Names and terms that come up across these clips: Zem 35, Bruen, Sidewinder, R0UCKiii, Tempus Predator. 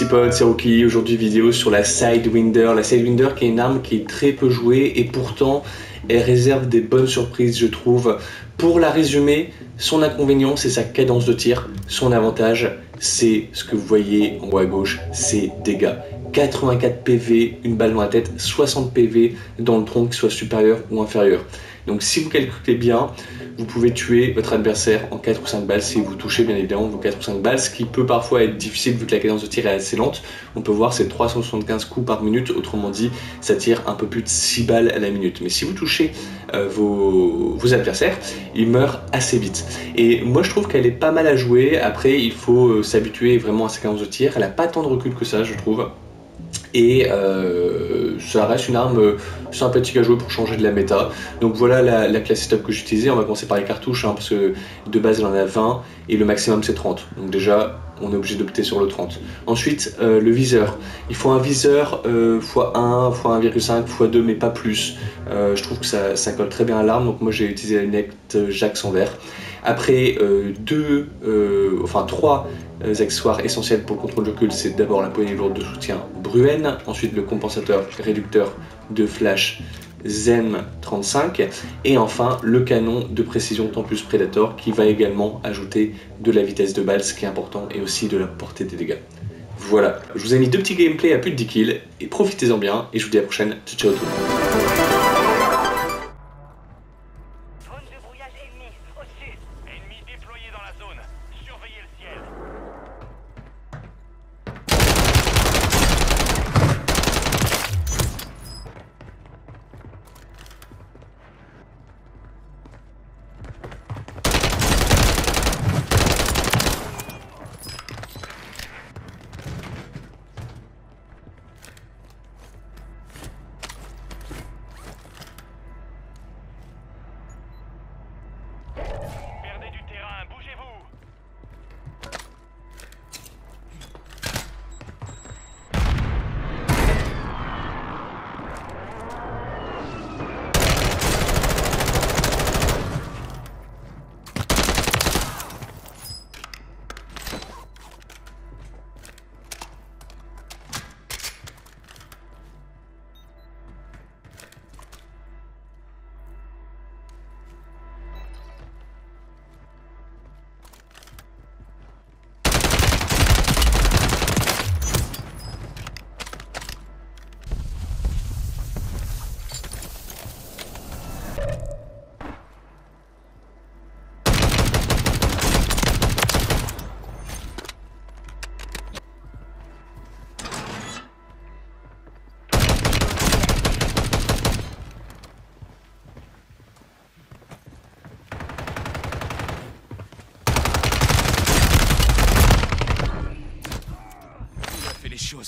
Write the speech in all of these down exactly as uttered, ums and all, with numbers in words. petit pote, c'est R zéro uckiii. Aujourd'hui vidéo sur la Sidewinder. La Sidewinder qui est une arme qui est très peu jouée et pourtant elle réserve des bonnes surprises je trouve. Pour la résumer, son inconvénient c'est sa cadence de tir, son avantage c'est ce que vous voyez en haut à gauche, ses dégâts. quatre-vingt-quatre P V, une balle dans la tête, soixante P V dans le tronc, que ce soit supérieur ou inférieur. Donc si vous calculez bien, vous pouvez tuer votre adversaire en quatre ou cinq balles si vous touchez bien évidemment vos quatre ou cinq balles, ce qui peut parfois être difficile vu que la cadence de tir est assez lente. On peut voir c'est trois cent soixante-quinze coups par minute, autrement dit ça tire un peu plus de six balles à la minute. Mais si vous touchez euh, vos, vos adversaires, ils meurent assez vite. Et moi je trouve qu'elle est pas mal à jouer, après il faut euh, s'habituer vraiment à sa cadence de tir, elle n'a pas tant de recul que ça je trouve. Et euh, ça reste une arme sympathique à jouer pour changer de la méta. Donc voilà la, la classe setup que j'utilisais. On va commencer par les cartouches hein, parce que de base elle en a vingt et le maximum c'est trente. Donc déjà on est obligé d'opter sur le trente. Ensuite euh, le viseur. Il faut un viseur euh, fois un, fois un virgule cinq, fois deux mais pas plus. Euh, je trouve que ça, ça colle très bien à l'arme. Donc moi j'ai utilisé la lunette Jacques sans verre. Après euh, deux, euh, enfin trois euh, accessoires essentiels pour le contrôle de recul, c'est d'abord la poignée lourde de soutien Bruen, ensuite le compensateur réducteur de flash Zem trente-cinq et enfin le canon de précision Tempus Predator qui va également ajouter de la vitesse de balle, ce qui est important, et aussi de la portée des dégâts. Voilà, je vous ai mis deux petits gameplays à plus de dix kills et profitez-en bien et je vous dis à la prochaine, ciao ciao tout le monde.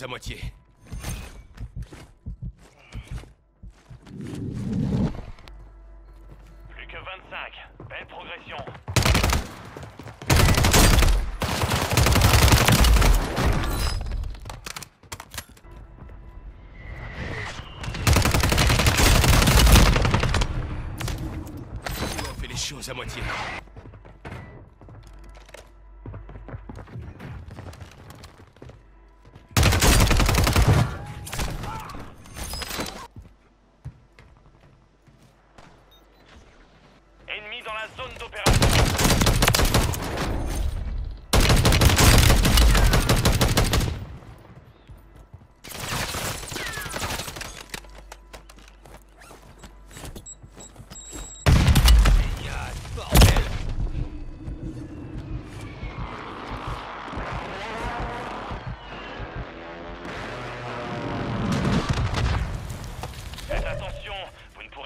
À moitié. Plus que vingt-cinq. Belle progression. On fait les choses à moitié.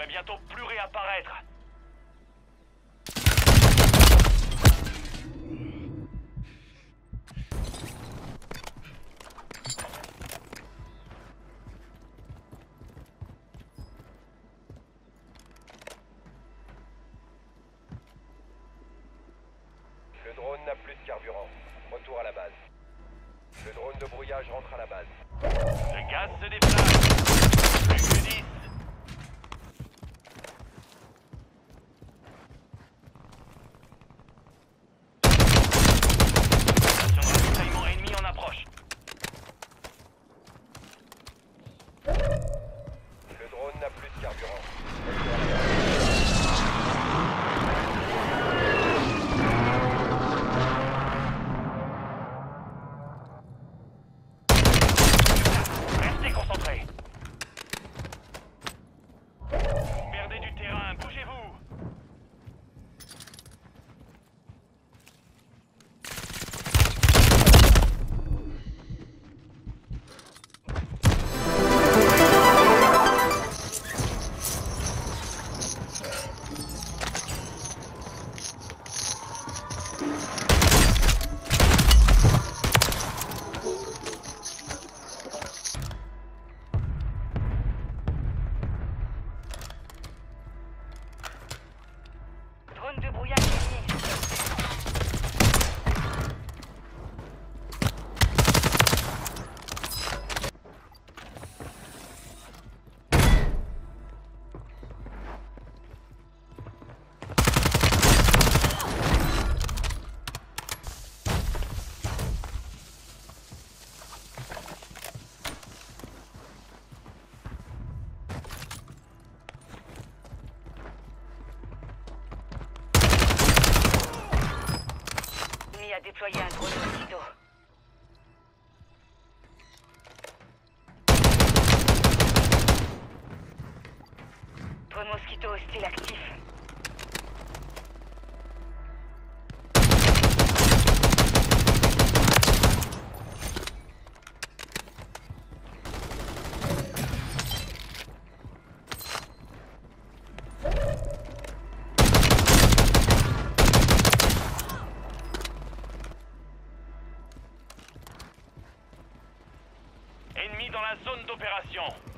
Bientôt plus réapparaître. Le drone n'a plus de carburant. Retour à la base. Le drone de brouillage rentre à la base. Le gaz se déplace. Plus que dix. Déployez un drone aussitôt. Drone Mosquito hostile actif. Ennemi dans la zone d'opération.